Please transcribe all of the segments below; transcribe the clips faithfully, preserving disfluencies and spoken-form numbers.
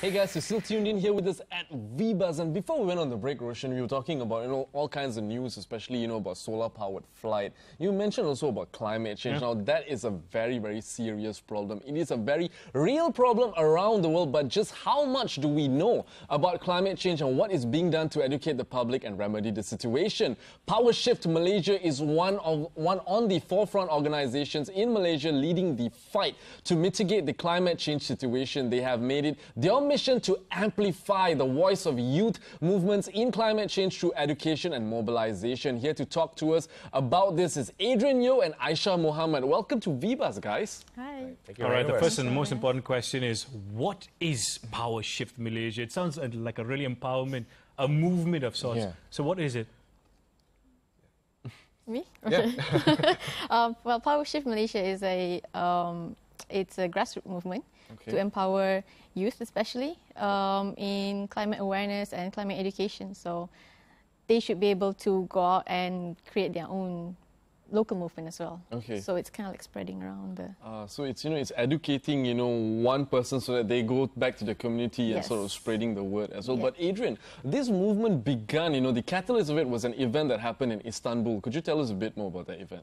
Hey guys, you're still tuned in here with us at V Buzz, and before we went on the break, Roshan, we were talking about, you know, all kinds of news, especially, you know, about solar-powered flight. You mentioned also about climate change. Yeah. Now, that is a very, very serious problem. It is a very real problem around the world, but just how much do we know about climate change and what is being done to educate the public and remedy the situation? PowerShift Malaysia is one of one on the forefront organizations in Malaysia leading the fight to mitigate the climate change situation. They have made it their mission to amplify the voice of youth movements in climate change through education and mobilization. Here to talk to us about this is Adrian Yeo and Aisyah Muhammad. Welcome to V Buzz, guys. Hi. Thank you. All right, the first and most important question is, what is PowerShift Malaysia? It sounds like a really empowerment, a movement of sorts. Yeah. So what is it? Me? Okay. Yeah. um, well, PowerShift Malaysia is a, um, it's a grassroots movement. Okay. To empower youth, especially um, in climate awareness and climate education. So they should be able to go out and create their own local movement as well. Okay. So it's kind of like spreading around the... Uh, so it's, you know, it's educating, you know, one person so that they go back to the community. Yes. And sort of spreading the word as well. Yes. But Adrian, this movement began, you know, the catalyst of it was an event that happened in Istanbul. Could you tell us a bit more about that event?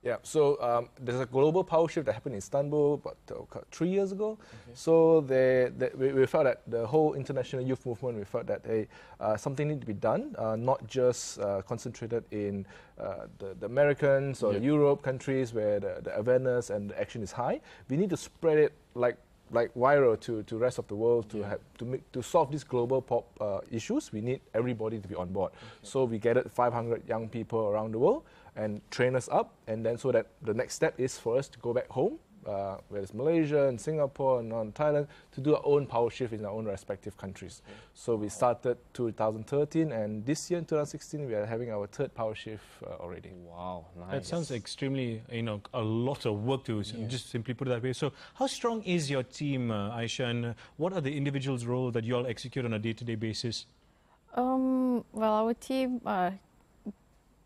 Yeah, so um, there's a global power shift that happened in Istanbul about uh, three years ago. Okay. So they, they, we, we felt that the whole international youth movement, we felt that hey, uh, something needed to be done, uh, not just uh, concentrated in uh, the, the Americans or yeah. Europe countries where the, the awareness and the action is high. We need to spread it like like viral to the rest of the world to yeah. have, to make, to solve these global pop uh, issues. We need everybody to be on board. Okay. So we gathered five hundred young people around the world and train us up, and then so that the next step is for us to go back home, uh, whether it's Malaysia and Singapore and North Thailand, to do our own power shift in our own respective countries. Okay. So we started two thousand thirteen, and this year in two thousand sixteen we are having our third power shift uh, already. Wow, nice. That sounds extremely, you know, a lot of work to yeah. just simply put it that way. So how strong is your team, uh, Aisyah, and what are the individuals' roles that you all execute on a day-to-day basis? Um, well, our team... Uh,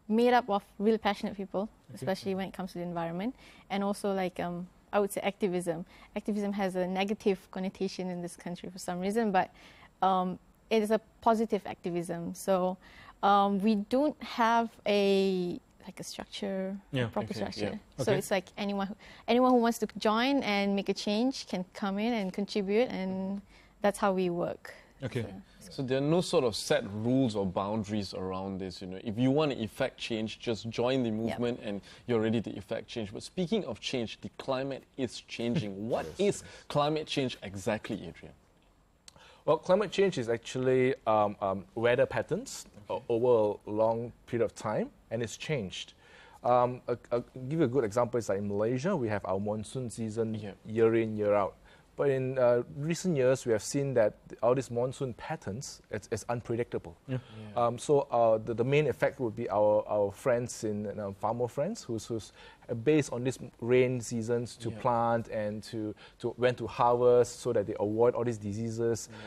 made up of really passionate people, especially when it comes to the environment, and also like um, I would say activism. Activism has a negative connotation in this country for some reason, but um, it is a positive activism. So um, we don't have a like a structure, yeah, proper okay, structure. Yeah. Okay. So it's like anyone who, anyone who wants to join and make a change can come in and contribute, and that's how we work. Okay. So. So there are no sort of set rules or boundaries around this, you know. If you want to effect change, just join the movement yep. and you're ready to effect change. But speaking of change, the climate is changing. What yes, is yes. climate change exactly, Adrian? Well, climate change is actually um, um, weather patterns okay. over a long period of time, and it's changed. Um, I'll, I'll give you a good example. It's like in Malaysia, we have our monsoon season yep. year in, year out. But in uh, recent years, we have seen that all these monsoon patterns it's, it's unpredictable. Yeah. Yeah. Um, so uh, the, the main effect would be our, our friends, in you know, farmer friends, who's, who's based on these rain seasons to yeah. plant and to, to when to harvest so that they avoid all these diseases. Yeah.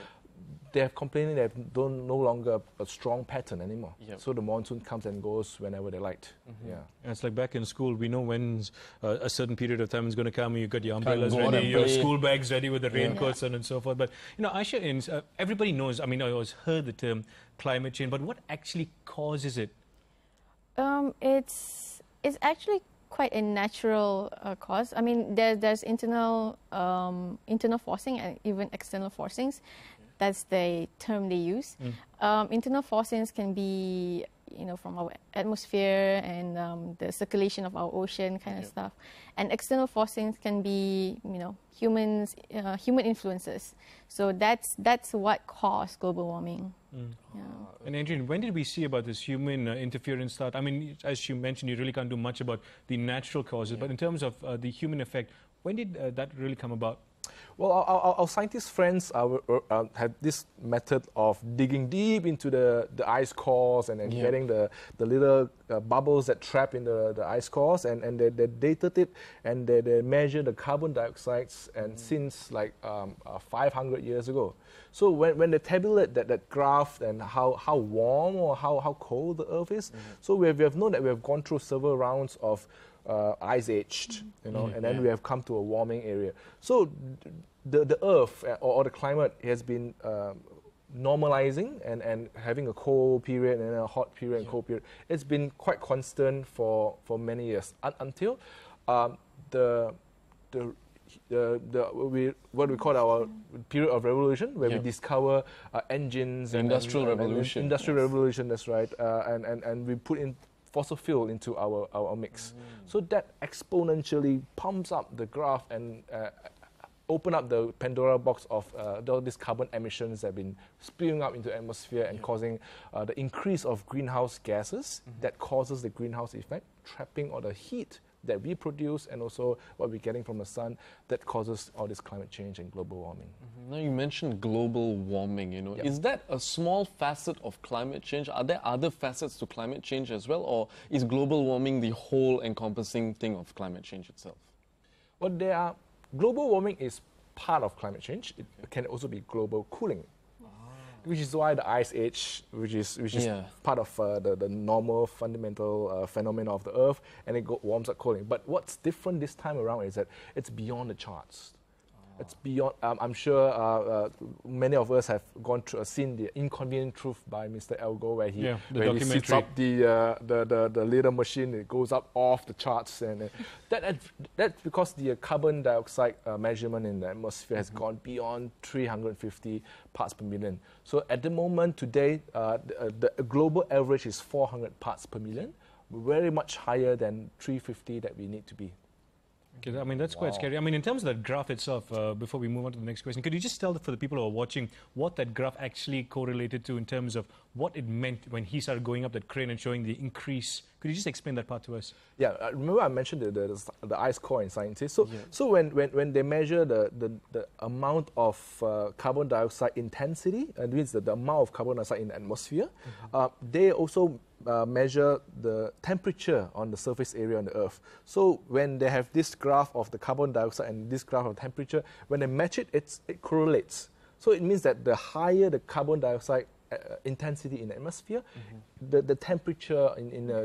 They have complaining that don't no longer a strong pattern anymore. Yep. So the monsoon comes and goes whenever they like. Mm-hmm. Yeah, and it's like back in school, we know when uh, a certain period of time is going to come. You got your umbrellas ready, your school bags ready with the yeah. raincoats yeah. and, and so forth. But you know, Aisyah, uh, everybody knows. I mean, I always heard the term climate change, but what actually causes it? Um, it's it's actually quite a natural uh, cause. I mean, there, there's internal um, internal forcing and even external forcings. That's the term they use. Mm. Um, internal forcings can be, you know, from our atmosphere and um, the circulation of our ocean kind yep. of stuff. And external forcings can be, you know, humans, uh, human influences. So that's, that's what caused global warming. Mm. Yeah. And Adrian, when did we see about this human uh, interference start? I mean, as you mentioned, you really can't do much about the natural causes, yep. but in terms of uh, the human effect, when did uh, that really come about? Well, our, our, our scientist friends are, are, are, have this method of digging deep into the, the ice cores and, and yeah. getting the, the little uh, bubbles that trap in the, the ice cores, and, and they, they dated it, and they, they measured the carbon dioxides and mm. since like um, uh, five hundred years ago. So when, when they tabulate that, that graph and how, how warm or how, how cold the Earth is, mm. so we have, we have known that we have gone through several rounds of uh, ice-aged, you know, mm, and then yeah. we have come to a warming area. So the, the earth or, or the climate has been um, normalizing and, and having a cold period and a hot period and yeah. cold period. It's been quite constant for, for many years, un until um, the, the, the, the we, what we call our period of revolution, where yeah. we discover uh, engines. The and industrial and, revolution. And industrial yes. revolution, that's right. Uh, and, and, and we put in fossil fuel into our, our mix. Mm. So that exponentially pumps up the graph and uh, open up the Pandora box of uh, all these carbon emissions that have been spewing up into the atmosphere and yeah. causing uh, the increase of greenhouse gases mm-hmm. that causes the greenhouse effect, trapping all the heat that we produce and also what we're getting from the sun that causes all this climate change and global warming. Mm-hmm. Now you mentioned global warming, you know. Yep. Is that a small facet of climate change? Are there other facets to climate change as well, or is global warming the whole encompassing thing of climate change itself? Well, there are global warming is part of climate change. It okay. can also be global cooling, ah. which is why the ice age, which is which is yeah. part of uh, the the normal fundamental uh, phenomena of the Earth, and it go warms up cooling. But what's different this time around is that it's beyond the charts. Ah. It's beyond. Um, I'm sure uh, uh, many of us have gone through, uh, seen the Inconvenient Truth by Mister Al Gore, where he yeah, where he sets up the, uh, the the the little machine. It goes up off the charts and. Uh, That, that's because the carbon dioxide uh, measurement in the atmosphere has mm-hmm. gone beyond three hundred fifty parts per million. So at the moment today, uh, the, the global average is four hundred parts per million, very much higher than three fifty that we need to be. Okay, I mean, that's wow. quite scary. I mean, in terms of that graph itself, uh, before we move on to the next question, could you just tell the, for the people who are watching what that graph actually correlated to in terms of what it meant when he started going up that crane and showing the increase? Could you just explain that part to us? Yeah, uh, remember I mentioned the, the, the ice core in scientists. So, yeah. so when, when, when they measure the, the, the amount of uh, carbon dioxide intensity, and means the, the amount of carbon dioxide in the atmosphere, mm-hmm. uh, they also Uh, measure the temperature on the surface area on the Earth. So when they have this graph of the carbon dioxide and this graph of temperature, when they match it, it's, it correlates. So it means that the higher the carbon dioxide uh, intensity in the atmosphere, mm-hmm. the, the temperature in, in a,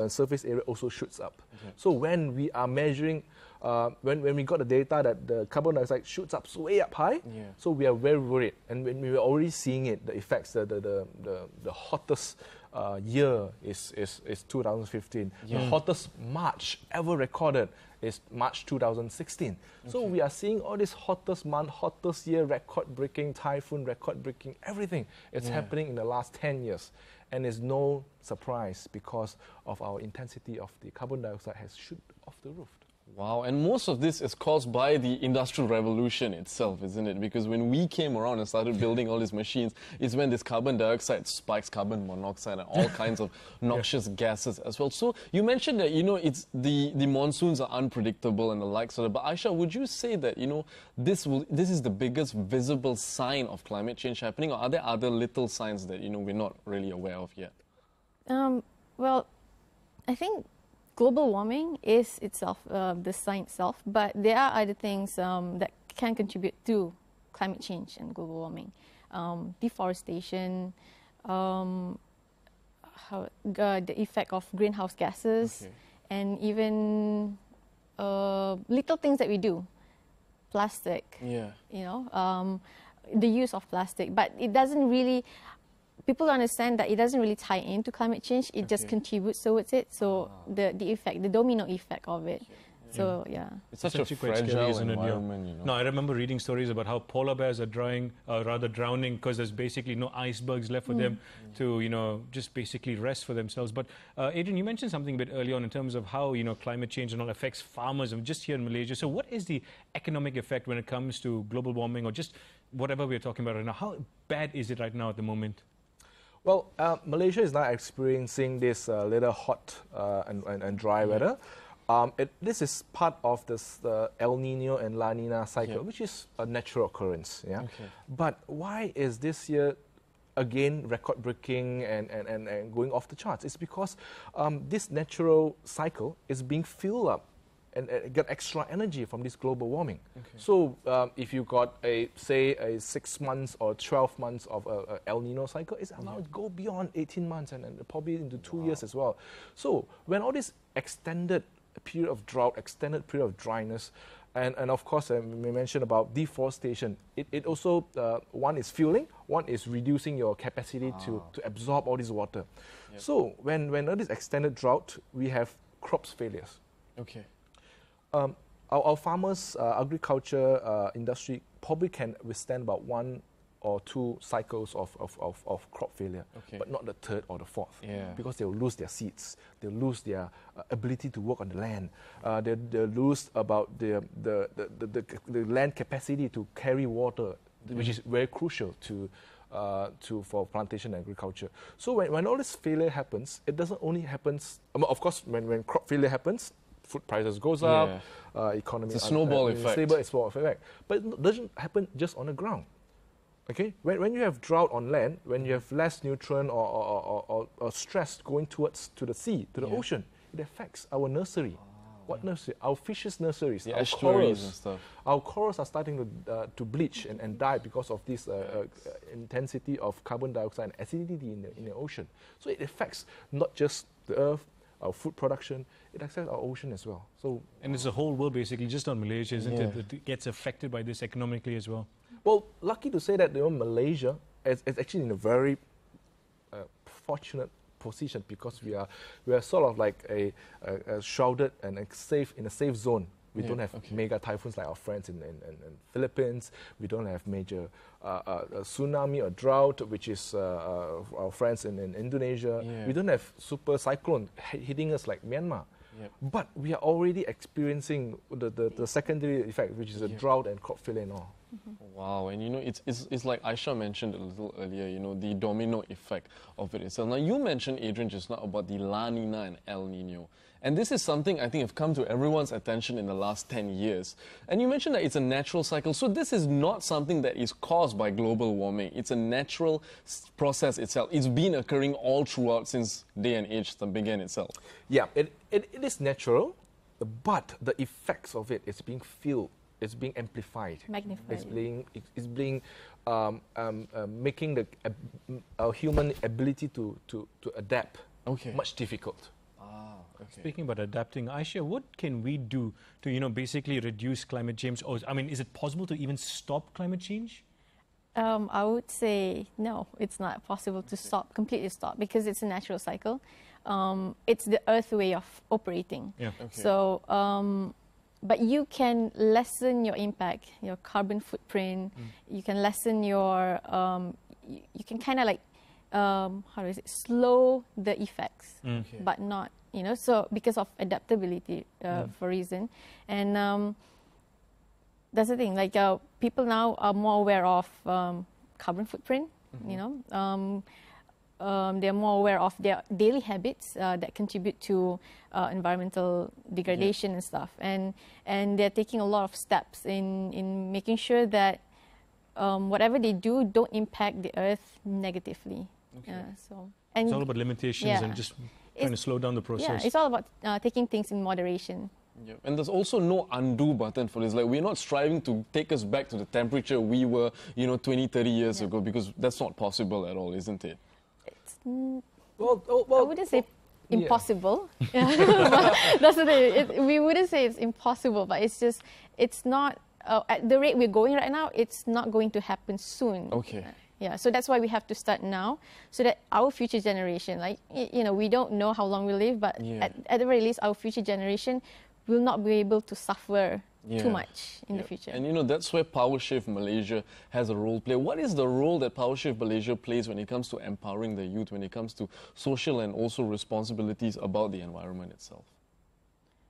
a, a surface area also shoots up. Okay. So when we are measuring, uh, when, when we got the data that the carbon dioxide shoots up way up high, yeah. so we are very worried. And when we were already seeing it, the effects, the, the, the, the, the hottest Uh, year is, is, is two thousand fifteen. Yeah. The hottest March ever recorded is March two thousand sixteen. Okay. So we are seeing all this hottest month, hottest year, record-breaking typhoon, record-breaking, everything. It's yeah. happening in the last ten years. And it's no surprise because of our intensity of the carbon dioxide has shot off the roof. Wow, and most of this is caused by the Industrial Revolution itself, isn't it? Because when we came around and started building all these machines, it's when this carbon dioxide spikes, carbon monoxide, and all kinds of noxious yeah. gases as well. So you mentioned that, you know, it's the, the monsoons are unpredictable and the like sort of, but Aisyah, would you say that, you know, this, will, this is the biggest visible sign of climate change happening, or are there other little signs that, you know, we're not really aware of yet? Um, well, I think global warming is itself, uh, the sign itself, but there are other things um, that can contribute to climate change and global warming. Um, deforestation, um, how, uh, the effect of greenhouse gases, okay. and even uh, little things that we do. Plastic, yeah. you know, um, the use of plastic, but it doesn't really... People understand that it doesn't really tie into climate change, it okay. just contributes towards it. So ah. the, the effect, the domino effect of it. Yeah. So, yeah. It's such, such a, a fragile scary, environment, yeah. you know. No, I remember reading stories about how polar bears are drying, uh, rather drowning because there's basically no icebergs left for mm. them mm. to, you know, just basically rest for themselves. But, uh, Adrian, you mentioned something a bit early on in terms of how, you know, climate change and all affects farmers and just here in Malaysia. So what is the economic effect when it comes to global warming or just whatever we're talking about right now? How bad is it right now at the moment? Well, uh, Malaysia is now experiencing this uh, little hot uh, and, and, and dry mm. weather. Um, it, this is part of this uh, El Nino and La Nina cycle, yeah. which is a natural occurrence. Yeah? Okay. But why is this year, again, record-breaking and, and, and, and going off the charts? It's because um, this natural cycle is being filled up and uh, get extra energy from this global warming. Okay. So um, if you got, a say, a six months or twelve months of uh, uh, El Nino cycle, it's allowed yeah. to go beyond eighteen months and, and probably into two wow. years as well. So when all this extended period of drought, extended period of dryness, and, and of course, I mentioned about deforestation. It, it also, uh, one is fueling, one is reducing your capacity ah. to, to absorb all this water. Yep. So when, when there is extended drought, we have crops failures. Okay. Um, our, our farmers, uh, agriculture uh, industry probably can withstand about one or two cycles of, of, of, of crop failure, okay. but not the third or the fourth, yeah. because they'll lose their seeds, they'll lose their uh, ability to work on the land, uh, they'll, they'll lose about the, the, the, the, the land capacity to carry water, mm. which is very crucial to, uh, to, for plantation agriculture. So when, when all this failure happens, it doesn't only happen, um, of course, when, when crop failure happens, food prices goes yeah. up, uh, economy... It's a snowball uh, effect. Stable, it's a snowball effect. But it doesn't happen just on the ground. Okay, when, when you have drought on land, when you have less nutrient or, or, or, or, or stress going towards to the sea, to the yeah. ocean, it affects our nursery. Oh, what yeah. nursery? Our fishes' nurseries, the our estuaries corals. And stuff. Our corals are starting to, uh, to bleach and, and die because of this uh, uh, intensity of carbon dioxide and acidity in the, in the ocean. So it affects not just the earth, our food production, it affects our ocean as well. So, and it's the whole world basically, just not Malaysia, isn't yeah. it, that it gets affected by this economically as well? Well, lucky to say that you know, Malaysia is, is actually in a very uh, fortunate position because we are we are sort of like a, a, a shrouded and a safe in a safe zone. We yeah, don't have okay. mega typhoons like our friends in, in, in, in Philippines. We don't have major uh, uh, tsunami or drought, which is uh, uh, our friends in, in Indonesia. Yeah. We don't have super cyclone hitting us like Myanmar. Yep. But we are already experiencing the, the, the secondary effect, which is a yep. drought and crop failure and all. Mm-hmm. Wow, and you know, it's, it's, it's like Aisyah mentioned a little earlier, you know, the domino effect of it itself. Now, you mentioned, Adrian, just now about the La Nina and El Nino. And this is something I think have come to everyone's attention in the last ten years. And you mentioned that it's a natural cycle. So this is not something that is caused by global warming. It's a natural process itself. It's been occurring all throughout since day and age began itself. Yeah, it, it, it is natural, but the effects of it is being felt. It's being amplified. Magnified. It's being, it's being um, um, uh, making the uh, our human ability to, to, to adapt okay. much difficult. Ah, okay. Speaking about adapting, Aisyah, what can we do to, you know, basically reduce climate change? Or, I mean, is it possible to even stop climate change? Um, I would say no, it's not possible to stop, completely stop, because it's a natural cycle. Um, it's the Earth way of operating. Yeah. Okay. So, um, but you can lessen your impact, your carbon footprint. Mm. You can lessen your, um, you, you can kind of like, um, how do I say, slow the effects, mm. okay. but not, you know, so because of adaptability uh, mm. for reason. And um, that's the thing, like uh, people now are more aware of um, carbon footprint, mm-hmm. you know. Um, Um, they're more aware of their daily habits uh, that contribute to uh, environmental degradation yeah. and stuff. And, and they're taking a lot of steps in, in making sure that um, whatever they do don't impact the earth negatively. Okay. Uh, so, and it's all about limitations yeah. and just trying it's, to slow down the process. Yeah, it's all about uh, taking things in moderation. Yeah. And there's also no undo button for this. Like, we're not striving to take us back to the temperature we were, you know, twenty, thirty years yeah. ago, because that's not possible at all, isn't it? Well, oh, well, I wouldn't say well, impossible. Yeah. That's the thing. It, we wouldn't say it's impossible, but it's just, it's not, uh, at the rate we're going right now, it's not going to happen soon. Okay. Yeah, so that's why we have to start now, so that our future generation, like, you know, we don't know how long we live, but yeah. at, at the very least, our future generation will not be able to suffer yeah. too much in yeah. the future. And you know, that's where PowerShift Malaysia has a role to play. What is the role that PowerShift Malaysia plays when it comes to empowering the youth, when it comes to social and also responsibilities about the environment itself?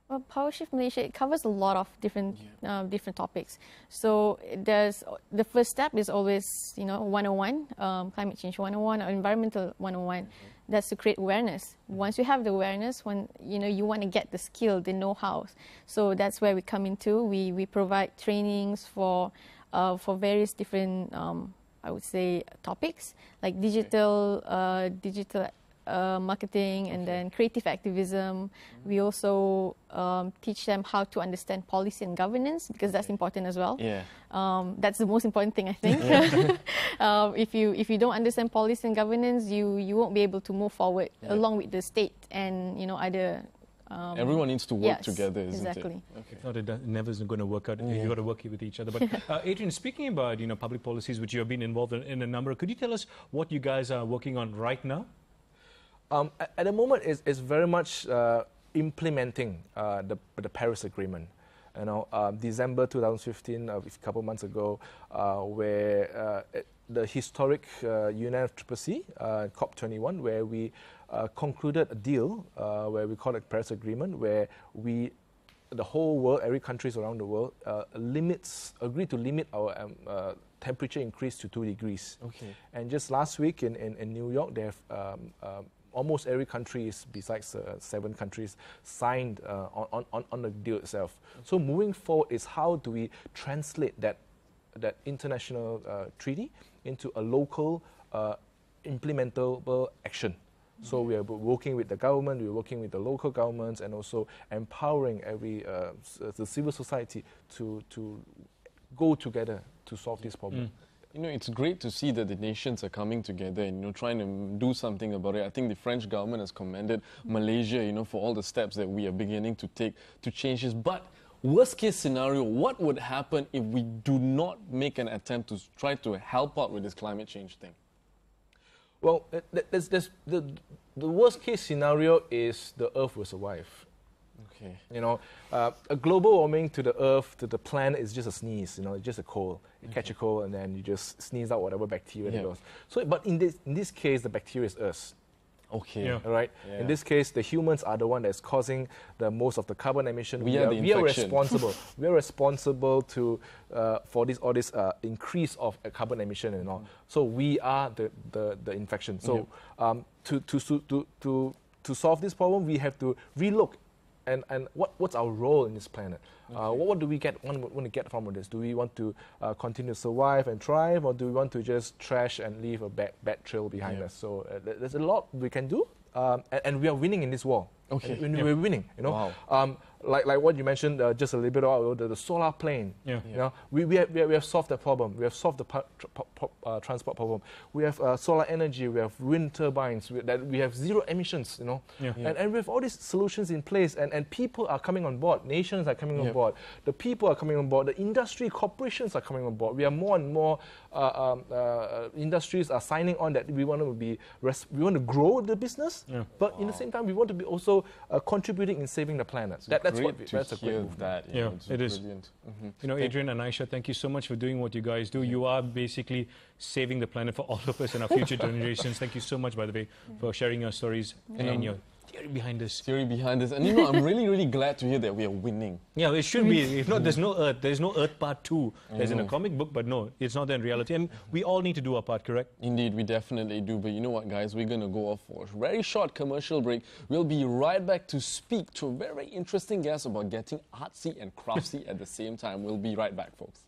Well, PowerShift Malaysia, it covers a lot of different yeah. uh, different topics. So there's the first step is always, you know, one oh one, um, climate change one oh one or environmental one oh one. Mm-hmm. That's to create awareness. Once you have the awareness, when you know you want to get the skill, the know-how. So that's where we come into. We we provide trainings for uh, for various different, um, I would say, topics like digital uh, digital uh, marketing and okay. then creative activism. Mm-hmm. We also um, teach them how to understand policy and governance, because that's important as well. Yeah, um, that's the most important thing, I think. Yeah. Uh, if you if you don't understand policy and governance, you you won't be able to move forward yeah. along with the state and, you know, other Um, Everyone needs to work yes, together, isn't exactly. it? Okay. If not, it does, never is going to work out. Yeah. You've got to work with each other. But uh, Adrian, speaking about you know public policies, which you have been involved in, in a number, could you tell us what you guys are working on right now? Um, at, at the moment, it's, it's very much uh, implementing uh, the, the Paris Agreement. You know, uh, December two thousand fifteen, uh, a couple months ago, uh, where uh, the historic uh, U N F C C C, uh, COP twenty-one, where we uh, concluded a deal, uh, where we call it Paris Agreement, where we, the whole world, every countries around the world, uh, limits, agreed to limit our um, uh, temperature increase to two degrees. Okay. And just last week in, in, in New York, they have um, uh, almost every country, besides uh, seven countries, signed uh, on, on, on the deal itself. Okay. So moving forward is how do we translate that, that international uh, treaty into a local uh, implementable action. Mm-hmm. So we are working with the government, we are working with the local governments, and also empowering every uh, the civil society to, to go together to solve this problem. Mm. You know, it's great to see that the nations are coming together and, you know, trying to do something about it. I think the French government has commended Malaysia, you know, for all the steps that we are beginning to take to change this. But worst case scenario, what would happen if we do not make an attempt to try to help out with this climate change thing? Well, there's, there's, the, the worst case scenario is the Earth will survive. Okay. You know, uh, a global warming to the Earth, to the planet, is just a sneeze. You know, it's just a cold. You okay. catch a cold and then you just sneeze out whatever bacteria yeah. it goes. So, but in this in this case, the bacteria is us. Okay. Yeah. All right. Yeah. In this case, the humans are the one that's causing the most of the carbon emission. We, we, are, the we are responsible. we are responsible to uh, for this all this uh, increase of uh, carbon emission and all. Mm. So we are the the, the infection. So yeah. um, to to to to to solve this problem, we have to relook. And, and what, what's our role in this planet? Okay. Uh, what, what do we get, want, want to get from this? Do we want to uh, continue to survive and thrive, or do we want to just trash and leave a bad, bad trail behind yeah. us? So uh, there's a lot we can do, um, and, and we are winning in this war. Okay, and, and yeah. we're winning. You know, wow. um, like like what you mentioned uh, just a little bit ago, the, the solar plane. Yeah, yeah. You know, we we have, we have, we have solved that problem. We have solved the pa tra pa uh, transport problem. We have uh, solar energy. We have wind turbines. We, that we have zero emissions. You know, yeah. Yeah. and and we have all these solutions in place. And and people are coming on board. Nations are coming yeah. on board. The people are coming on board. The industry corporations are coming on board. We have more and more uh, um, uh, industries are signing on that we want to be res we want to grow the business. Yeah. But wow. in the same time, we want to be also Uh, contributing in saving the planet. That, that's what we, that's a great movement. That, yeah, yeah, it's it is. Mm-hmm. You know, Adrian and Aisyah, thank you so much for doing what you guys do. You are basically saving the planet for all of us and our future generations. Thank you so much, by the way, for sharing your stories and, and um, your theory behind this. Theory behind this. And you know, I'm really, really glad to hear that we are winning. Yeah, it should be. If not, there's no Earth. There's no Earth Part two. There's in a comic book, but no, it's not there in reality. And we all need to do our part, correct? Indeed, we definitely do. But you know what, guys? We're going to go off for a very short commercial break. We'll be right back to speak to a very interesting guest about getting artsy and craftsy at the same time. We'll be right back, folks.